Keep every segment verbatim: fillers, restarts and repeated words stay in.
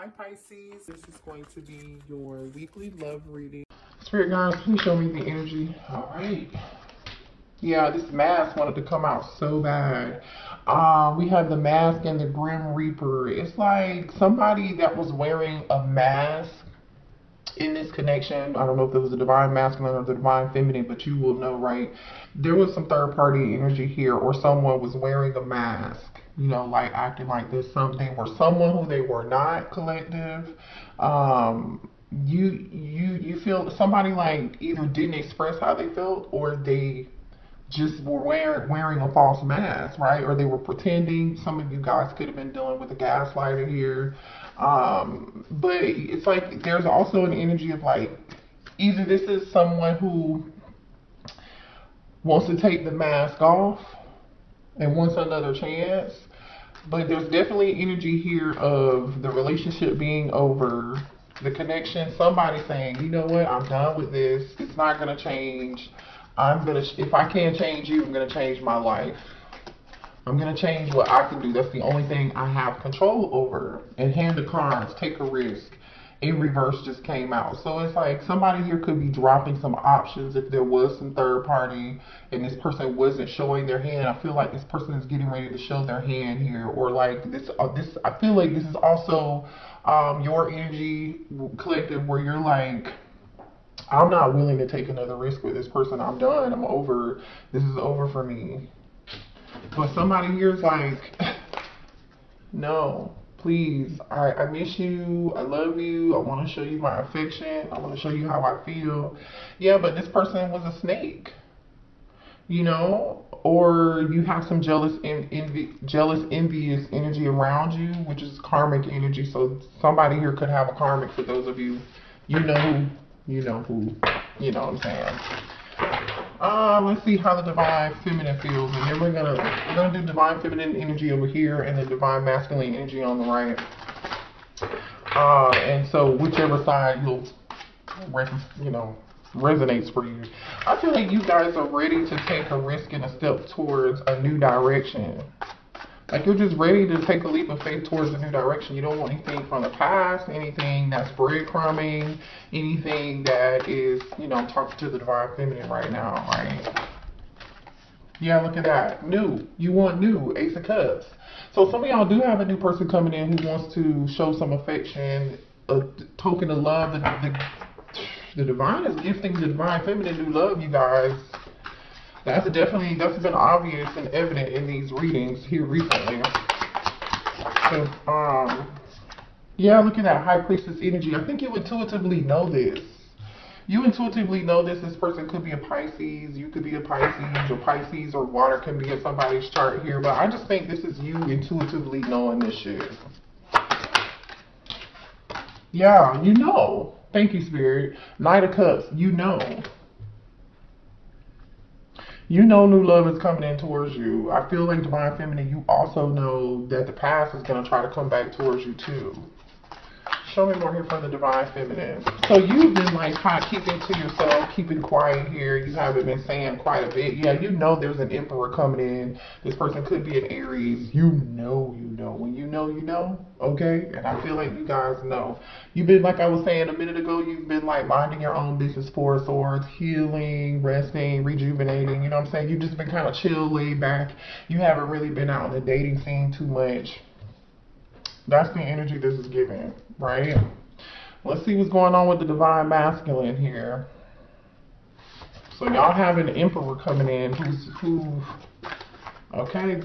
Hi Pisces, this is going to be your weekly love reading. Spirit guides, please show me the energy. All right. Yeah, this mask wanted to come out so bad. Uh, we have the mask and the Grim Reaper. It's like somebody that was wearing a mask in this connection. I don't know if it was the divine masculine or the divine feminine, but you will know, right? There was some third party energy here, or someone was wearing a mask. You know, like acting like there's something or someone who they were not collective. Um, you you you feel somebody like either didn't express how they felt, or they just were wearing wearing a false mask, right? Or they were pretending. Some of you guys could have been dealing with a gaslighter here. Um, but it's like there's also an energy of like either this is someone who wants to take the mask off and wants another chance, but there's definitely energy here of the relationship being over, the connection, somebody saying, you know what, I'm done with this, it's not going to change, I'm going to, if I can't change you, I'm going to change my life, I'm going to change what I can do, that's the only thing I have control over, and hand the cards, take a risk. In reverse just came out. So it's like somebody here could be dropping some options if there was some third party and this person wasn't showing their hand. I feel like this person is getting ready to show their hand here, or like this uh, this I feel like this is also um your energy collective, where you're like, I'm not willing to take another risk with this person. I'm done. I'm over. This is over for me. But somebody here is like, no. Please, I, I miss you, I love you, I want to show you my affection, I want to show you how I feel. Yeah, but this person was a snake, you know, or you have some jealous, en envy, jealous, envious energy around you, which is karmic energy, so somebody here could have a karmic for those of you, you know who, you know who, you know what I'm saying. Uh, let's see how the divine feminine feels, and then we're gonna we're gonna do divine feminine energy over here and the divine masculine energy on the right. Uh, and so whichever side will, you know, resonates for you. I feel like you guys are ready to take a risk and a step towards a new direction. Like you're just ready to take a leap of faith towards a new direction. You don't want anything from the past, anything that's breadcrumbing, anything that is, you know, talking to the divine feminine right now, right? Yeah, look at that. New. You want new. Ace of Cups. So some of y'all do have a new person coming in who wants to show some affection, a token of love. The, the, the divine is gifting the divine feminine new love, you guys. That's definitely, that's been obvious and evident in these readings here recently. So, um, yeah, look at that High Priestess energy. I think you intuitively know this. You intuitively know this. This person could be a Pisces. You could be a Pisces. Your Pisces or water can be in somebody's chart here. But I just think this is you intuitively knowing this shit. Yeah, you know. Thank you, Spirit. Knight of Cups, you know. You know new love is coming in towards you. I feel like divine feminine, you also know that the past is going to try to come back towards you too. Show me more here from the divine feminine. So you've been like kind of keeping to yourself, keeping quiet here. You haven't been saying quite a bit. Yeah, you know there's an Emperor coming in. This person could be an Aries. You know, you know. When you know, you know. Okay? And I feel like you guys know. You've been, like I was saying a minute ago, you've been like minding your own business, Four of Swords, healing, resting, rejuvenating. You know what I'm saying? You've just been kind of chill, laid back. You haven't really been out on the dating scene too much. That's the energy this is giving, right? Let's see what's going on with the divine masculine here. So y'all have an Emperor coming in who's who. Okay,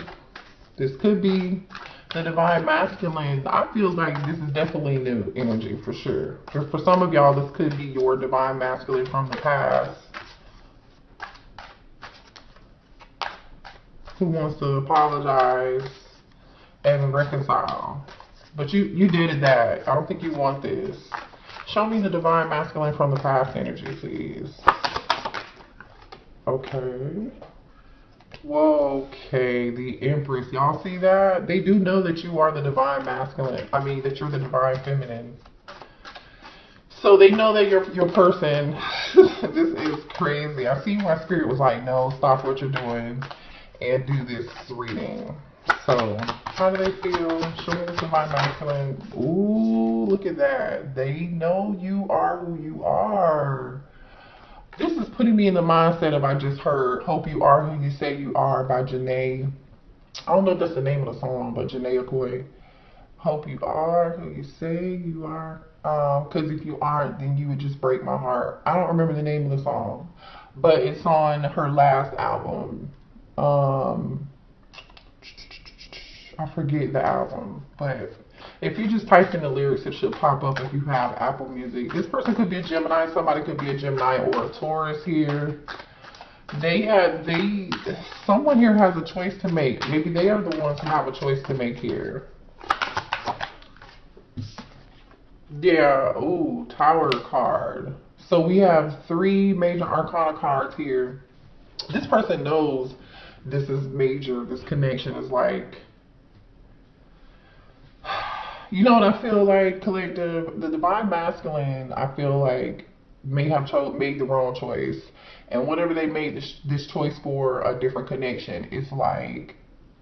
this could be the divine masculine. I feel like this is definitely new energy for sure. For, for some of y'all, this could be your divine masculine from the past who wants to apologize and reconcile. But you you did that. I don't think you want this. Show me the divine masculine from the past energy, please. Okay. Whoa, okay. The Empress. Y'all see that? They do know that you are the divine masculine. I mean, that you're the divine feminine. So they know that your your person. This is crazy. I see why Spirit was like, no, stop what you're doing and do this reading. So, how do they feel? Show me the divine masculine. Ooh, look at that. They know you are who you are. This is putting me in the mindset of I just heard Hope You Are Who You Say You Are by Janae. I don't know if that's the name of the song, but Janae Okoy. Hope you are who you say you are. Um, because if you aren't, then you would just break my heart. I don't remember the name of the song, but it's on her last album. Um, I forget the album, but if you just type in the lyrics, it should pop up if you have Apple Music. This person could be a Gemini. Somebody could be a Gemini or a Taurus here. They have, they, someone here has a choice to make. Maybe they are the ones who have a choice to make here. Yeah, ooh, Tower card. So we have three major arcana cards here. This person knows this is major. This connection is like, you know what I feel like, collective? The divine masculine, I feel like, may have cho made the wrong choice. And whatever they made this, this choice for a different connection, it's like,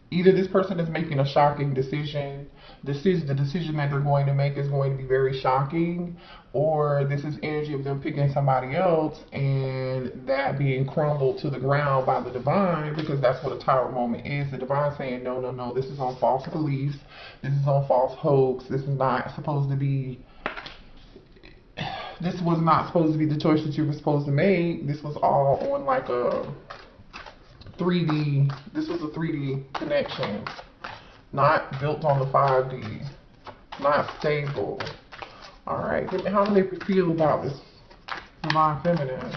either this person is making a shocking decision, this is the decision that they're going to make is going to be very shocking, or this is energy of them picking somebody else and that being crumbled to the ground by the divine, because that's what a tower moment is. The divine saying, no, no, no, this is on false beliefs, this is on false hopes, this is not supposed to be, this was not supposed to be the choice that you were supposed to make. This was all on like a three D, this was a three D connection, not built on the five D, not stable. All right, how do they feel about this divine feminine?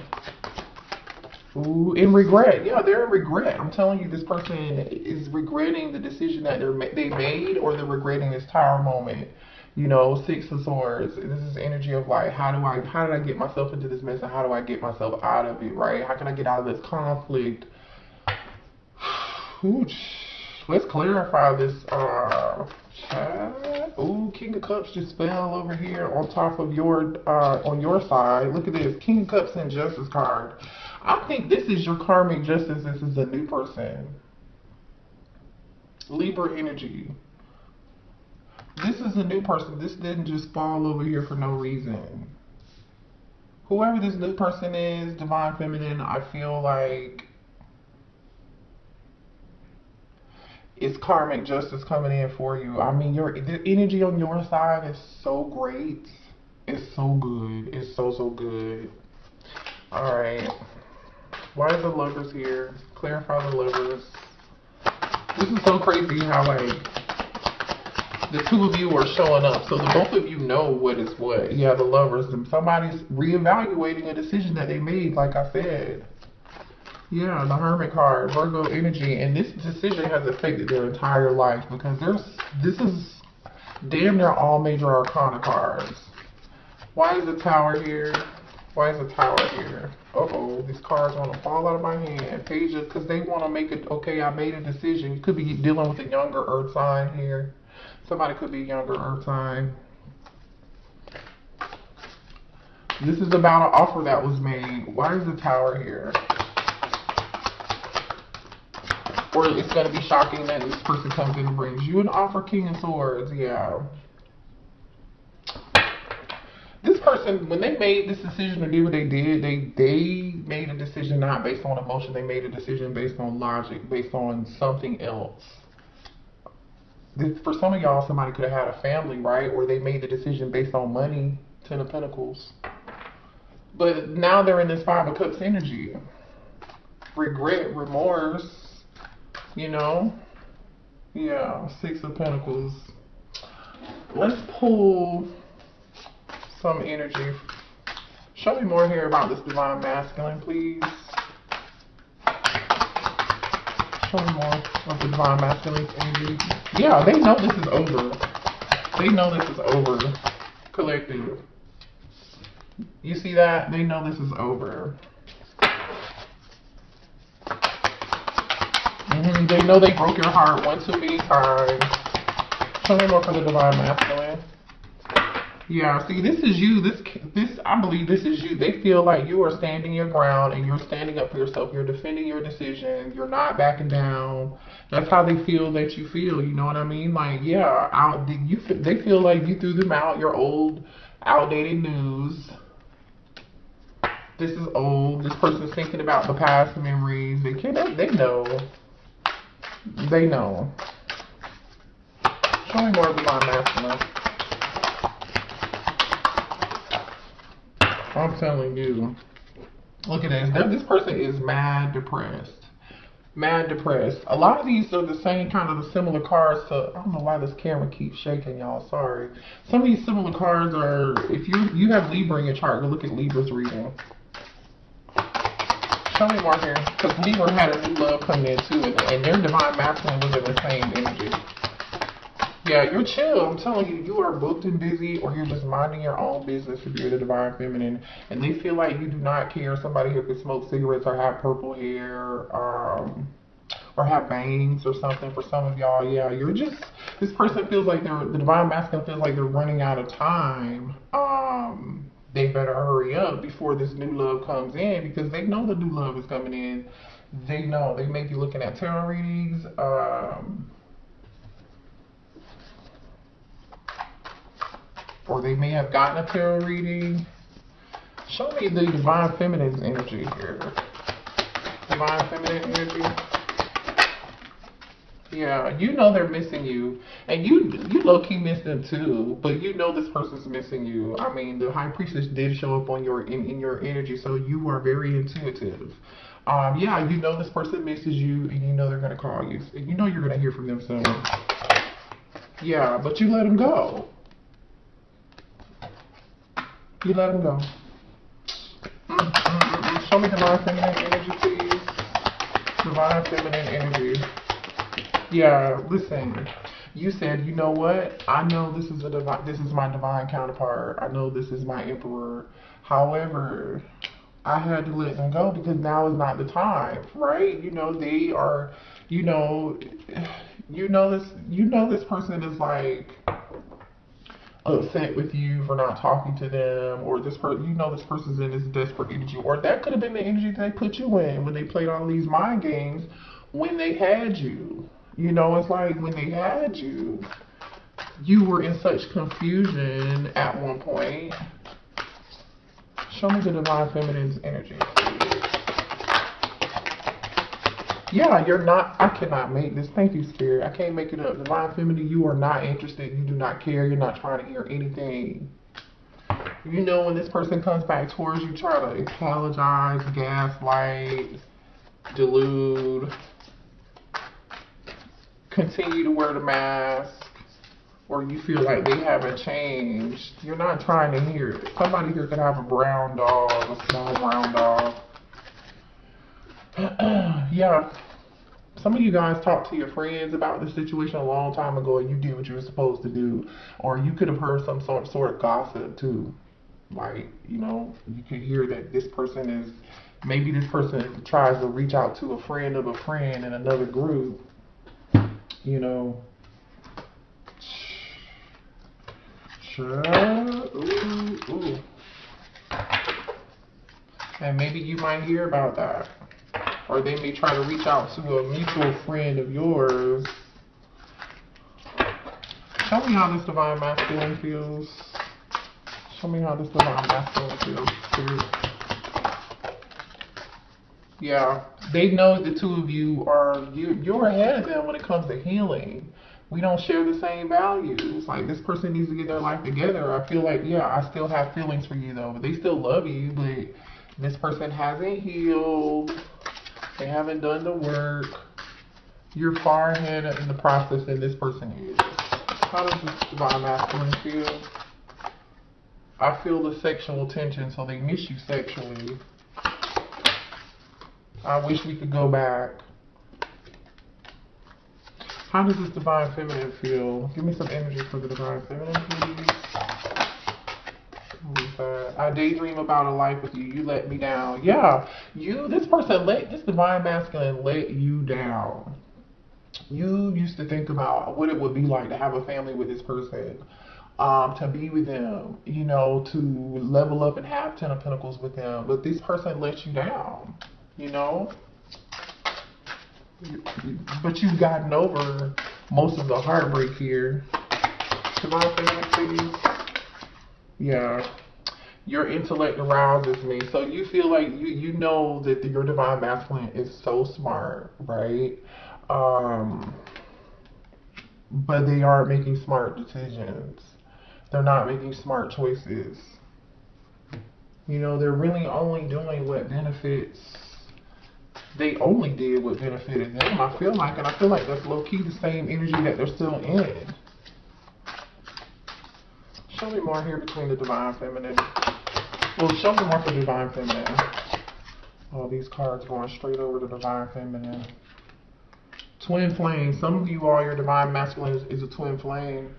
Ooh, in regret. Yeah, they're in regret. I'm telling you, this person is regretting the decision that they're they made, or they're regretting this tower moment. You know, Six of Swords. This is energy of like, how do I, how did I get myself into this mess, and how do I get myself out of it? Right? How can I get out of this conflict? Ooh, let's clarify this uh, chat. Ooh, King of Cups just fell over here on top of your, uh, on your side. Look at this, King of Cups and Justice card. I think this is your karmic justice. This is a new person. Libra energy. This is a new person. This didn't just fall over here for no reason. Whoever this new person is, divine feminine, I feel like it's karmic justice coming in for you. I mean, your the energy on your side is so great. It's so good. It's so, so good. All right. Why are the lovers here? Clarify the lovers. This is so crazy how, like, the two of you are showing up. So the both of you know what is what. Yeah, the lovers. And somebody's reevaluating a decision that they made, like I said. Yeah, the Hermit card, Virgo energy, and this decision has affected their entire life, because there's, this is damn near all major arcana cards. Why is the Tower here? Why is the Tower here? Uh-oh, these cards want to fall out of my hand. Pages, because they want to make it, okay, I made a decision. You could be dealing with a younger earth sign here. Somebody could be a younger earth sign. This is about an offer that was made. Why is the Tower here? Or it's going to be shocking that this person comes in and brings you an offer, King of Swords. Yeah. This person, when they made this decision to do what they did, they, they made a decision not based on emotion. They made a decision based on logic, based on something else. This, for some of y'all, somebody could have had a family, right? Or they made the decision based on money, Ten of Pentacles. But now they're in this Five of Cups energy. Regret, remorse. You know, yeah, Six of Pentacles. Let's pull some energy. Show me more here about this divine masculine, please. Show me more of the divine masculine energy. Yeah, they know this is over. They know this is over, collective. You see that? They know this is over. Mm-hmm. They know they broke your heart one too many times. Show me more for the divine masculine. Yeah, see, this is you. This, this, I believe this is you. They feel like you are standing your ground and you're standing up for yourself. You're defending your decision. You're not backing down. That's how they feel that you feel. You know what I mean? Like, yeah, I, you, they feel like you threw them out your old, outdated news. This is old. This person's thinking about the past memories. They can't, they know. They know. Show me more of the divine masculine. I'm telling you. Look at this. This person is mad depressed. Mad depressed. A lot of these are the same kind of the similar cards to... I don't know why this camera keeps shaking, y'all. Sorry. Some of these similar cards are... If you you have Libra in your chart, go look at Libra's reading. Show me more here. Because Libra had a new love coming in too. And, and their divine masculine was in the same energy. Yeah, you're chill. I'm telling you, you are booked and busy, or you're just minding your own business if you're the divine feminine. And they feel like you do not care. Somebody who could smoke cigarettes or have purple hair, um, or have bangs or something for some of y'all. Yeah, you're just, this person feels like they're, the divine masculine feels like they're running out of time. Um, they better hurry up before this new love comes in, because they know the new love is coming in. They know. They may be looking at tarot readings, um... or they may have gotten a tarot reading. Show me the divine feminine energy here. Divine feminine energy. Yeah, you know they're missing you. And you you low-key miss them too. But you know this person's missing you. I mean, the High Priestess did show up on your in, in your energy, so you are very intuitive. Um, yeah, you know this person misses you, and you know they're gonna call you. And you know you're gonna hear from them soon. Yeah, but you let them go. You let them go. Mm, mm, mm, mm. Show me divine feminine energy, please. Divine feminine energy. Yeah, listen. You said, you know what? I know this is a divine. This is my divine counterpart. I know this is my emperor. However, I had to let them go because now is not the time, right? You know they are. You know, you know this. You know this person is like upset with you for not talking to them, or this person, you know this person's in this desperate energy, or that could have been the energy that they put you in when they played all these mind games when they had you. You know, it's like when they had you, you were in such confusion at one point. Show me the divine feminine's energy. Yeah, you're not, I cannot make this. Thank you, Spirit. I can't make it up. Divine Feminine, you are not interested. You do not care. You're not trying to hear anything. You know when this person comes back towards you, try to apologize, gaslight, delude, continue to wear the mask, or you feel like they haven't changed. You're not trying to hear it. Somebody here could have a brown dog, a small brown dog. Yeah, some of you guys talked to your friends about this situation a long time ago, and you did what you were supposed to do, or you could have heard some sort sort of gossip too. Like, you know, you could hear that this person is, maybe this person tries to reach out to a friend of a friend in another group. You know, ooh, ooh. And maybe you might hear about that. Or they may try to reach out to a mutual friend of yours. Show me how this divine masculine feels. Show me how this divine masculine feels. Yeah, they know the two of you are, you, you're ahead of them when it comes to healing. We don't share the same values. Like, this person needs to get their life together. I feel like, yeah, I still have feelings for you though, but they still love you, but this person hasn't healed. They haven't done the work. You're far ahead in the process than this person is. How does this divine masculine feel? I feel the sexual tension, so they miss you sexually. I wish we could go back. How does this divine feminine feel? Give me some energy for the divine feminine, please. I daydream about a life with you. You let me down. Yeah, you, this person let, this divine masculine let you down. You used to think about what it would be like to have a family with this person. um, to be with them, you know, to level up and have Ten of Pentacles with them. But this person lets you down, you know. But you've gotten over most of the heartbreak here. Can I say that, please? Yeah. Your intellect arouses me. So you feel like you, you know that the, your divine masculine is so smart, right? Um, but they aren't making smart decisions. They're not making smart choices. You know, they're really only doing what benefits. They only did what benefited them, I feel like. And I feel like that's low-key the same energy that they're still in. Show me more here between the Divine Feminine. Well, show me more for Divine Feminine. All these cards going straight over to Divine Feminine. Twin Flame. Some of you all, your Divine Masculine is, is a Twin Flame.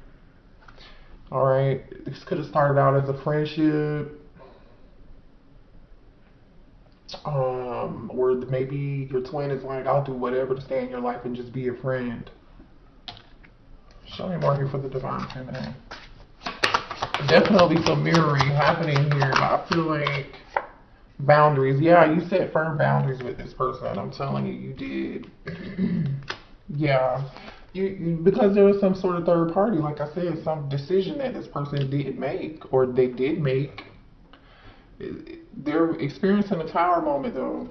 Alright. This could have started out as a friendship. Um, or maybe your twin is like, I'll do whatever to stay in your life and just be a friend. Show me more here for the Divine Feminine. Definitely some mirroring happening here, but I feel like boundaries. Yeah, you set firm boundaries with this person. I'm telling you, you did. Yeah, you, you because there was some sort of third party, like I said, some decision that this person did make, or they did make. They're experiencing a tower moment, though.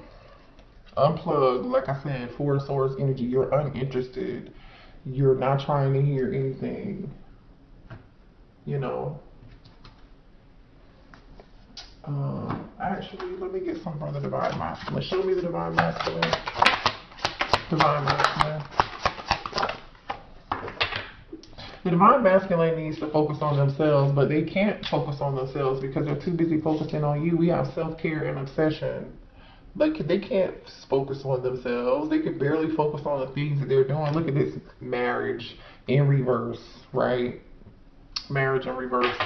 Unplugged, like I said, Four of Swords energy. You're uninterested. You're not trying to hear anything. You know. Um, actually, let me get some for the Divine Masculine. Show me the Divine Masculine. Divine Masculine. The Divine Masculine needs to focus on themselves, but they can't focus on themselves because they're too busy focusing on you. We have self-care and obsession. Like, they can't focus on themselves. They can barely focus on the things that they're doing. Look at this marriage in reverse, right? Marriage in reverse.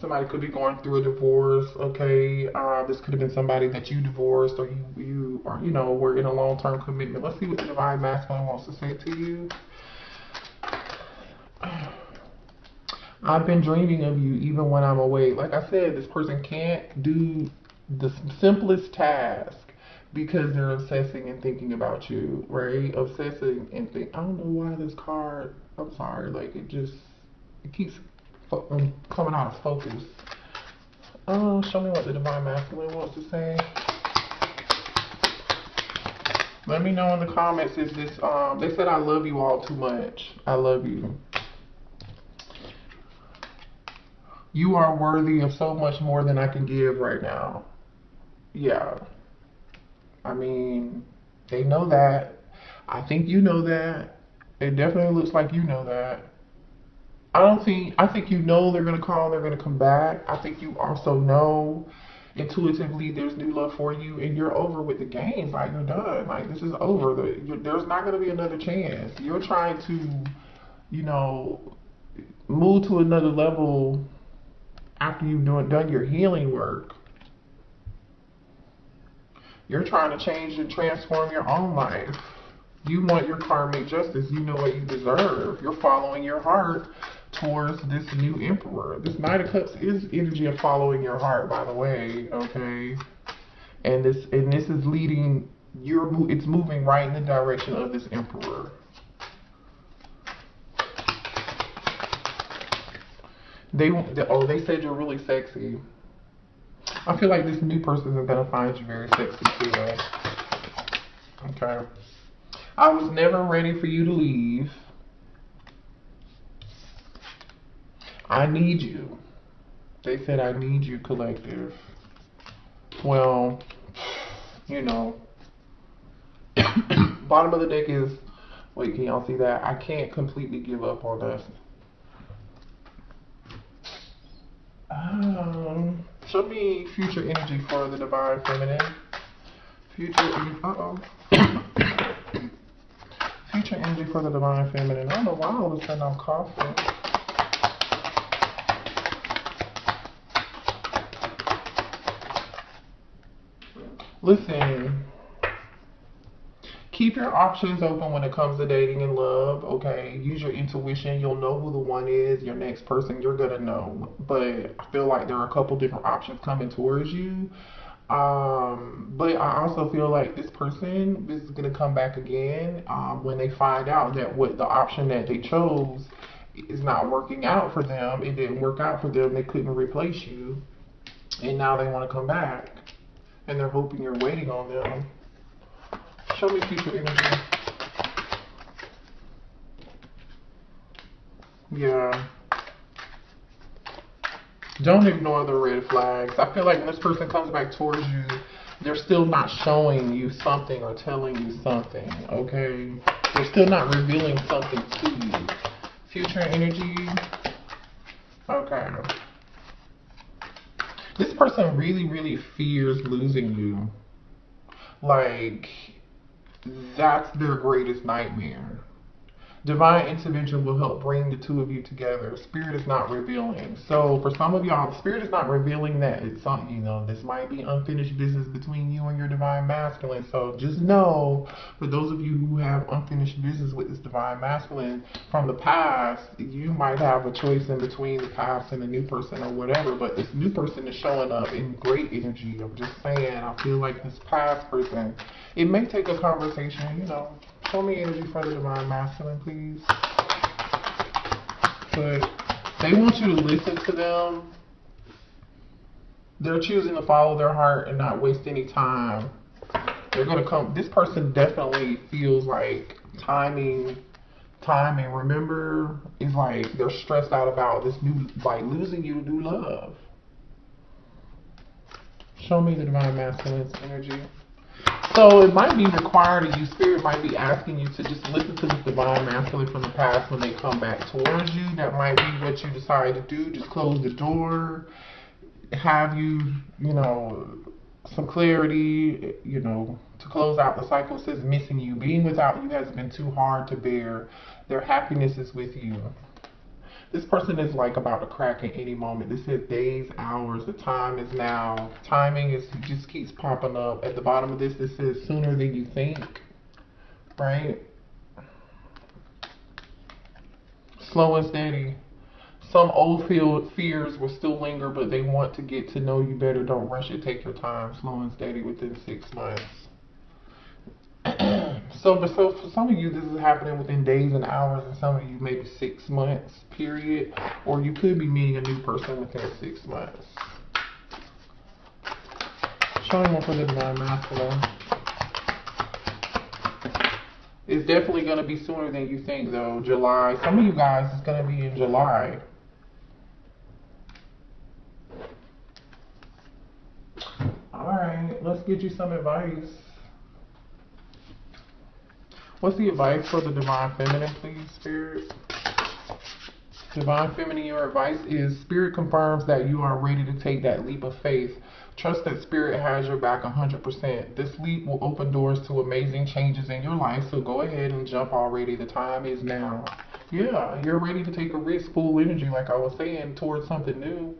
Somebody could be going through a divorce, okay? Uh, this could have been somebody that you divorced, or you, you, or, you know, were in a long-term commitment. Let's see what the Divine Masculine wants to say to you. I've been dreaming of you even when I'm awake. Like I said, this person can't do the simplest task because they're obsessing and thinking about you, right? Obsessing and think. I don't know why this card, I'm sorry, like it just, it keeps... I'm coming out of focus. Oh, show me what the Divine Masculine wants to say. Let me know in the comments. Is this? Um, they said I love you all too much. I love you. You are worthy of so much more than I can give right now. Yeah. I mean, they know that. I think you know that. It definitely looks like you know that. I don't think, I think you know they're going to call, they're going to come back. I think you also know intuitively there's new love for you and you're over with the game. Like, you're done. Like, this is over. The, there's not going to be another chance. You're trying to, you know, move to another level after you've done, done your healing work. You're trying to change and transform your own life. You want your karmic justice. You know what you deserve. You're following your heart towards this new emperor. This Knight of Cups is energy of following your heart, by the way, okay? And this and this is leading, you're, it's moving right in the direction of this emperor. They, they oh, they said you're really sexy. I feel like this new person isn't going to find you very sexy today. Okay. I was never ready for you to leave. I need you. They said I need you, collective. Well, you know. Bottom of the deck is, wait, can y'all see that? I can't completely give up on us. Um, show me future energy for the Divine Feminine. Future energy, uh-oh. Future energy for the Divine Feminine. I don't know why all of a sudden I'm coughing. Listen, keep your options open when it comes to dating and love, okay? Use your intuition. You'll know who the one is. Your next person, you're going to know. But I feel like there are a couple different options coming towards you. Um, but I also feel like this person is going to come back again um, when they find out that what the option that they chose is not working out for them. It didn't work out for them. They couldn't replace you. And now they want to come back. And they're hoping you're waiting on them. Show me future energy. Yeah. Don't ignore the red flags. I feel like when this person comes back towards you, they're still not showing you something or telling you something, okay? They're still not revealing something to you. Future energy. Okay. This person really, really fears losing you. Like, that's their greatest nightmare. Divine intervention will help bring the two of you together. Spirit is not revealing. So for some of y'all, spirit is not revealing that it's something, you know, this might be unfinished business between you and your divine masculine. So just know, for those of you who have unfinished business with this divine masculine from the past, you might have a choice in between the past and the new person or whatever, but this new person is showing up in great energy. I'm just saying, I feel like this past person, it may take a conversation, you know. Show me energy for the divine masculine, please. But they want you to listen to them. They're choosing to follow their heart and not waste any time. They're gonna come. This person definitely feels like timing, timing. Remember, it's like they're stressed out about this new, like losing you to new love. Show me the divine masculine's energy. So it might be required of you. Spirit might be asking you to just listen to this divine masculine from the past when they come back towards you. That might be what you decide to do. Just close the door. Have you, you know, some clarity, you know, to close out the cycle. It says missing you. Being without you has been too hard to bear. Their happiness is with you. This person is like about to crack at any moment. This is days, hours. The time is now. Timing is just keeps popping up. At the bottom of this, this says sooner than you think, right? Slow and steady. Some old field fears will still linger, but they want to get to know you better. Don't rush it. Take your time. Slow and steady within six months. So, but so for some of you, this is happening within days and hours, and some of you maybe six months period, or you could be meeting a new person within six months. Showing up for the divine masculine. It's definitely going to be sooner than you think, though. July. Some of you guys, it's going to be in July. All right, let's get you some advice. What's the advice for the divine feminine, please, Spirit? Divine feminine, your advice is Spirit confirms that you are ready to take that leap of faith. Trust that Spirit has your back one hundred percent. This leap will open doors to amazing changes in your life, so go ahead and jump already. The time is now. Yeah, you're ready to take a risk, full energy, like I was saying, towards something new.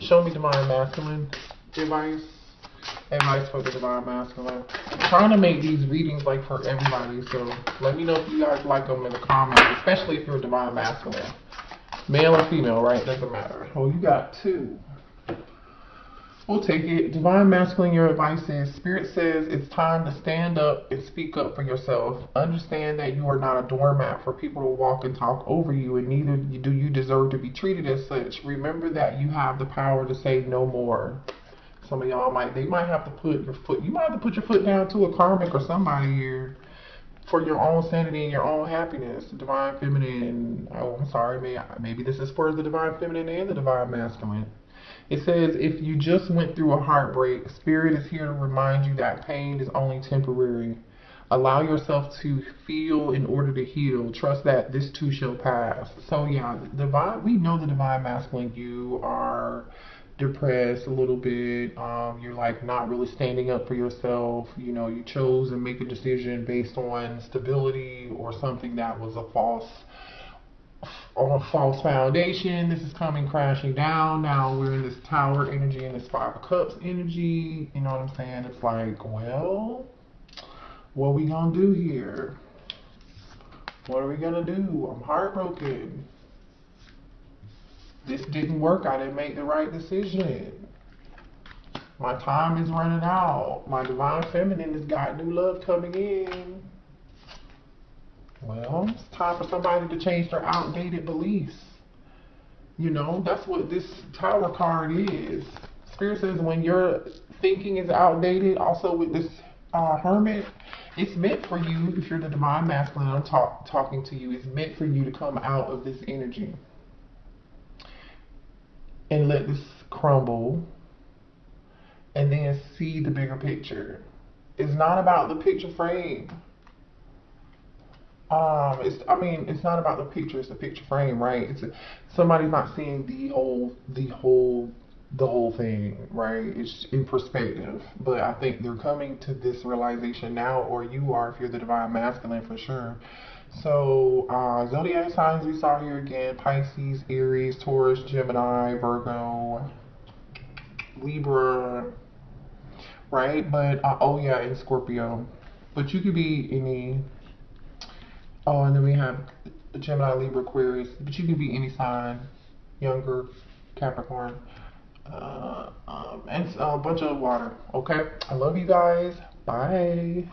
Show me divine masculine advice. Advice for the divine masculine. I'm trying to make these readings like for everybody, so let me know if you guys like them in the comments, especially if you're a divine masculine. Male or female, right? Doesn't matter. Well, you got two. We'll take it. Divine masculine, your advice is Spirit says it's time to stand up and speak up for yourself. Understand that you are not a doormat for people to walk and talk over you, and neither do you deserve to be treated as such. Remember that you have the power to say no more. Some of y'all might, they might have to put your foot, you might have to put your foot down to a karmic or somebody here for your own sanity and your own happiness. Divine feminine, oh, I'm sorry, may, maybe this is for the divine feminine and the divine masculine. It says, if you just went through a heartbreak, Spirit is here to remind you that pain is only temporary. Allow yourself to feel in order to heal. Trust that this too shall pass. So yeah, divine, we know the divine masculine, you are depressed a little bit, um, you're like not really standing up for yourself, you know, you chose and make a decision based on stability or something that was a false on a false foundation. This is coming crashing down. Now we're in this tower energy and this five of cups energy, you know what I'm saying? It's like, well, What we gonna do here? What are we gonna do? I'm heartbroken. This didn't work. I didn't make the right decision. My time is running out. My divine feminine has got new love coming in. Well, it's time for somebody to change their outdated beliefs. You know, that's what this Tower card is. Spirit says when your thinking is outdated, also with this uh, Hermit, it's meant for you, if you're the divine masculine I'm talk, talking to you, it's meant for you to come out of this energy and let this crumble and then see the bigger picture. It's not about the picture frame. Um, it's, I mean, it's not about the picture, it's the picture frame, right? It's a, somebody's not seeing the whole, the whole, the whole thing, right? It's in perspective, but I think they're coming to this realization now, or you are if you're the divine masculine for sure. So, uh, zodiac signs we saw here again, Pisces, Aries, Taurus, Gemini, Virgo, Libra, right? But, uh, oh yeah, and Scorpio, but you could be any. Oh, and then we have Gemini, Libra, Aquarius, but you can be any sign, younger, Capricorn, uh, um, and a bunch of water, okay? I love you guys. Bye.